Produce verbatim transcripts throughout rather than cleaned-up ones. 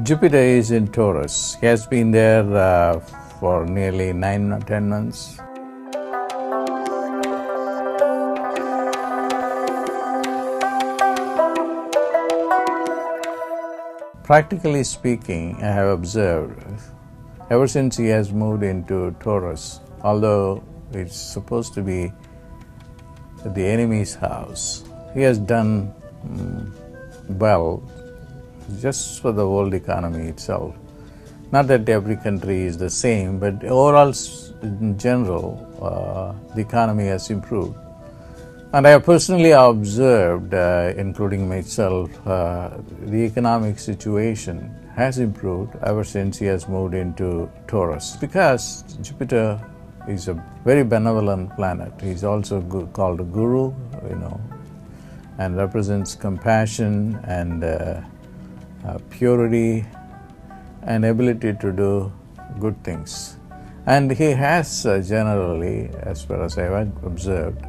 Jupiter is in Taurus. He has been there uh, for nearly nine or ten months. Practically speaking, I have observed, ever since he has moved into Taurus, although it's supposed to be the enemy's house, he has done um, well just for the world economy itself. Not that every country is the same, but overall, in general, uh, the economy has improved. And I have personally observed, uh, including myself, uh, the economic situation has improved ever since he has moved into Taurus, because Jupiter is a very benevolent planet. He's also called a guru, you know, and represents compassion and uh, uh, purity and ability to do good things. And he has uh, generally, as far as I have observed,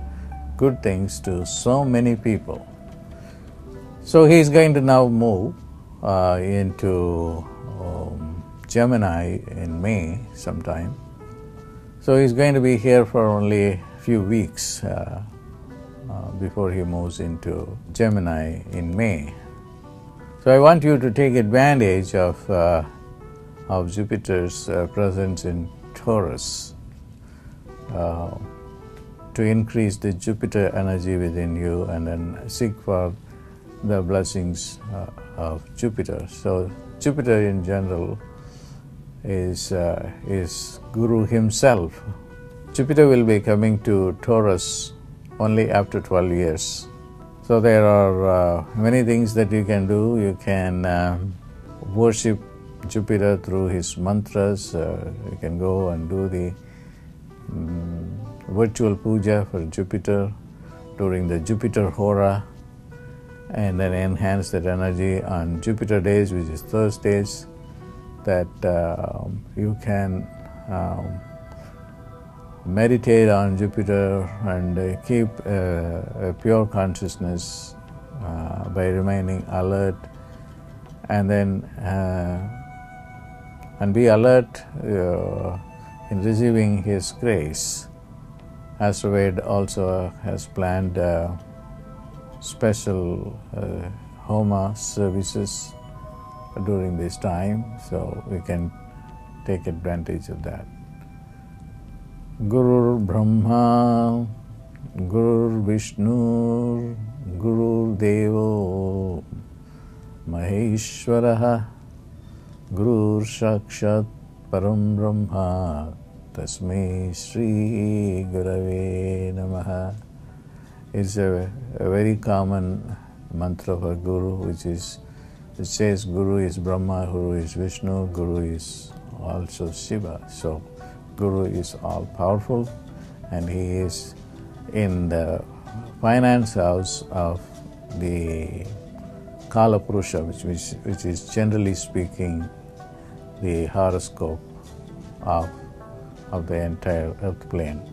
good things to so many people. So he's going to now move uh, into um, Gemini in May sometime. So he's going to be here for only a few weeks uh, uh, before he moves into Gemini in May. So I want you to take advantage of, uh, of Jupiter's uh, presence in Taurus. Uh, to increase the Jupiter energy within you and then seek for the blessings uh, of Jupiter. So Jupiter in general is, uh, is Guru himself. Jupiter will be coming to Taurus only after twelve years. So there are uh, many things that you can do. You can uh, worship Jupiter through his mantras. Uh, you can go and do the um, virtual puja for Jupiter during the Jupiter Hora, and then enhance that energy on Jupiter days, which is Thursdays, that uh, you can um, meditate on Jupiter and uh, keep uh, a pure consciousness uh, by remaining alert, and then uh, and be alert uh, in receiving his grace. Asteroid also has planned uh, special uh, Homa services during this time, so we can take advantage of that. Guru Brahma, Guru Vishnu, Guru Devo, Maheshwaraha, Guru Shakshat Param Brahma, Tasmai Sri Gurave Namaha. It's a, a very common mantra for Guru, which is, it says Guru is Brahma, Guru is Vishnu, Guru is also Shiva. So Guru is all powerful, and he is in the finance house of the Kala Purusha, which, which, which is generally speaking the horoscope of of the entire earth plane.